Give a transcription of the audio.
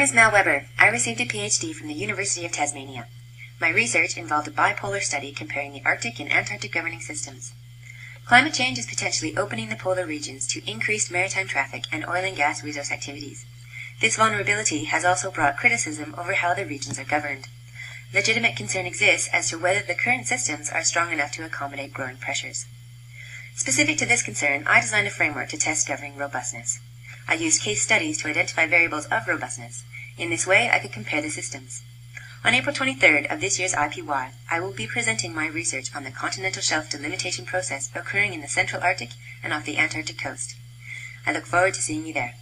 name is Mel Weber. I received a PhD from the University of Tasmania. My research involved a bipolar study comparing the Arctic and Antarctic governing systems. Climate change is potentially opening the polar regions to increased maritime traffic and oil and gas resource activities. This vulnerability has also brought criticism over how the regions are governed. Legitimate concern exists as to whether the current systems are strong enough to accommodate growing pressures. Specific to this concern, I designed a framework to test governing robustness. I used case studies to identify variables of robustness. In this way, I could compare the systems. On April 23rd of this year's IPY, I will be presenting my research on the continental shelf delimitation process occurring in the central Arctic and off the Antarctic coast. I look forward to seeing you there.